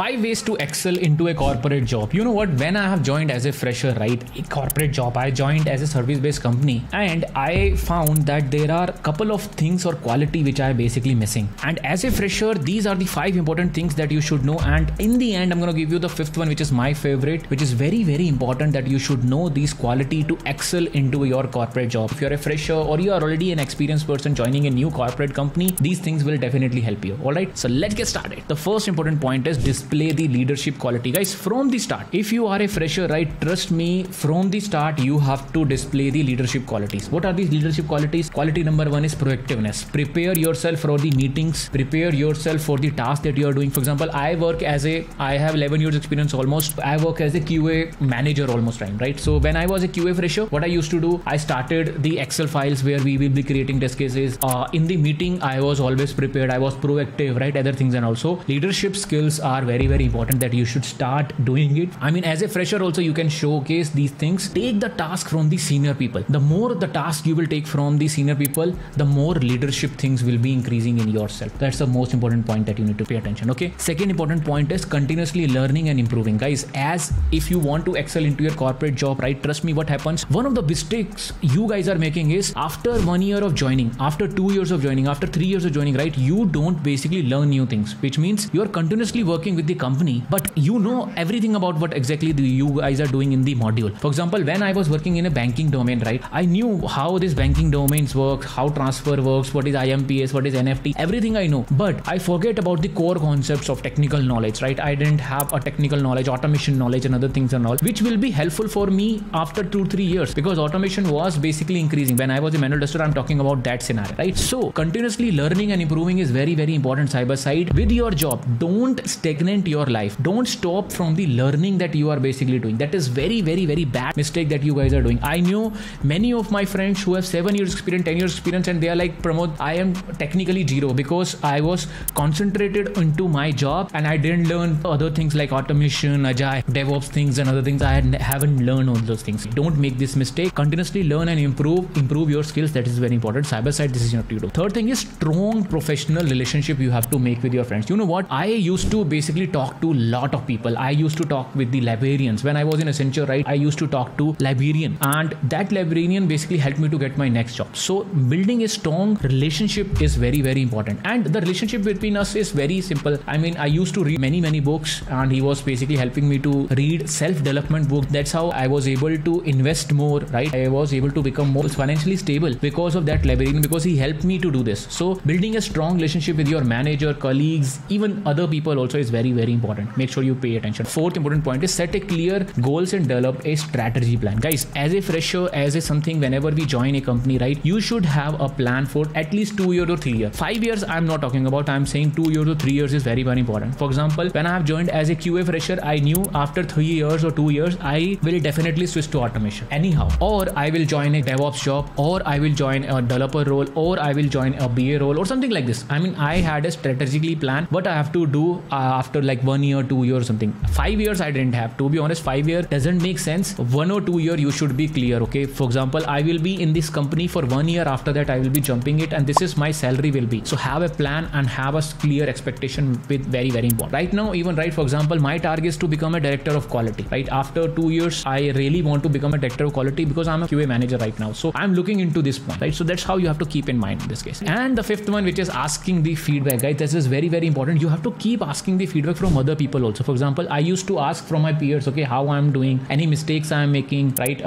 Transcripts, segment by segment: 5 ways to excel into a corporate job. You know what, when I have joined as a fresher, right, a corporate job, I joined as a service-based company, and I found that there are a couple of things or quality which I am basically missing. And as a fresher, these are the 5 important things that you should know. And in the end, I'm going to give you the 5th one, which is my favorite, which is very, very important that you should know these quality to excel into your corporate job. If you're a fresher or you are already an experienced person joining a new corporate company, these things will definitely help you. All right, so let's get started. The first important point is display the leadership quality, guys, from the start. If you are a fresher, right, trust me, from the start, you have to display the leadership qualities. What are these leadership qualities? Quality number 1 is proactiveness. Prepare yourself for the meetings. Prepare yourself for the task that you are doing. For example, I have 11 years experience almost. I work as a QA manager almost time, right? So when I was a QA fresher, what I used to do, I started the Excel files where we will be creating test cases. In the meeting, I was always prepared. I was proactive, right? Other things. And also leadership skills are very, very important that you should start doing it. I mean, as a fresher also, you can showcase these things. Take the task from the senior people. The more the task you will take from the senior people, the more leadership things will be increasing in yourself. That's the most important point that you need to pay attention. Okay. Second important point is continuously learning and improving, guys. As if you want to excel into your corporate job, right? Trust me, what happens? One of the mistakes you guys are making is after 1 year of joining, after 2 years of joining, after 3 years of joining, right? You don't basically learn new things, which means you are continuously working with the company, but you know everything about what exactly you guys are doing in the module. For example, when I was working in a banking domain, right? I knew how this banking domains work, how transfer works, what is IMPS, what is NFT, everything I know, but I forget about the core concepts of technical knowledge, right? I didn't have a technical knowledge, automation knowledge and other things and all, which will be helpful for me after 2-3 years because automation was basically increasing. When I was a manual tester, I'm talking about that scenario, right? So continuously learning and improving is very, very important side by side with your job. Don't stagnate your life. Don't stop from the learning that you are basically doing. That is very, very, very bad mistake that you guys are doing. I know many of my friends who have 7 years experience, 10 years experience, and they are like, Pramod, I am technically zero because I was concentrated into my job and I didn't learn other things like automation, agile, DevOps things and other things. I haven't learned all those things. Don't make this mistake. Continuously learn and improve your skills. That is very important. Side by side, this is what you do. Third thing is strong professional relationship you have to make with your friends. You know what? I used to basically talk to a lot of people. I used to talk with the librarians. When I was in Accenture, right, I used to talk to librarian, and that librarian basically helped me to get my next job. So building a strong relationship is very, very important. And the relationship between us is very simple. I mean, I used to read many, many books, and he was basically helping me to read self-development books. That's how I was able to invest more, right? I was able to become more financially stable because of that librarian, because he helped me to do this. So building a strong relationship with your manager, colleagues, even other people also is very, very important. Make sure you pay attention. Fourth important point is set a clear goals and develop a strategy plan. Guys, as a fresher, as a something, whenever we join a company, right, you should have a plan for at least 2 years or 3 years. 5 years, I'm not talking about. I'm saying 2 years or 3 years is very, very important. For example, when I have joined as a QA fresher, I knew after 3 years or 2 years, I will definitely switch to automation anyhow, or I will join a DevOps job, or I will join a developer role, or I will join a BA role or something like this. I mean, I had a strategically plan what I have to do after like 1 year, 2 years, something. 5 years I didn't have, to be honest. 5 year doesn't make sense. 1 or 2 year you should be clear. Okay, for example, I will be in this company for 1 year, after that I will be jumping it, and this is my salary will be. So have a plan and have a clear expectation with very, very important. Right now, even right, for example, my target is to become a director of quality, right? After 2 years, I really want to become a director of quality because I'm a QA manager right now. So I'm looking into this point, right? So that's how you have to keep in mind in this case. And the 5th one, which is asking the feedback, guys, this is very, very important. You have to keep asking the feedback from other people also. For example, I used to ask from my peers, okay, how I'm doing, any mistakes I'm making, right?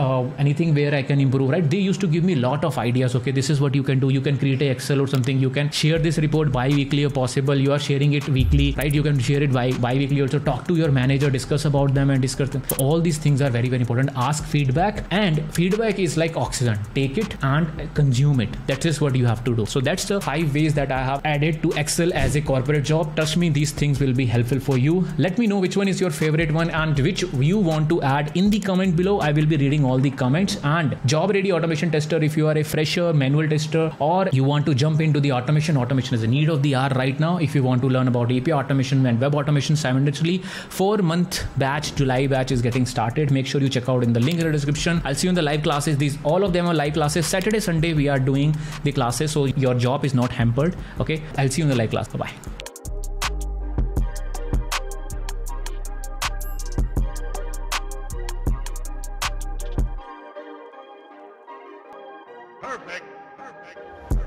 Anything where I can improve, right? They used to give me a lot of ideas. Okay, this is what you can do. You can create an Excel or something. You can share this report bi-weekly if possible. You are sharing it weekly, right? You can share it bi-weekly also. Talk to your manager, discuss about them and discuss them. So all these things are very, very important. Ask feedback, and feedback is like oxygen. Take it and consume it. That is what you have to do. So that's the 5 ways that I have added to excel as a corporate job. Trust me, these things will be helpful for you. Let me know which one is your favorite one and which you want to add in the comment below. I will be reading all the comments. And job ready automation tester, if you are a fresher, manual tester, or you want to jump into the automation is a need of the hour right now. If you want to learn about API automation and web automation simultaneously, 4-month batch, July batch is getting started. Make sure you check out in the link in the description. I'll see you in the live classes. These, all of them are live classes. Saturday, Sunday, we are doing the classes. So your job is not hampered. Okay. I'll see you in the live class. Bye-bye. Perfect.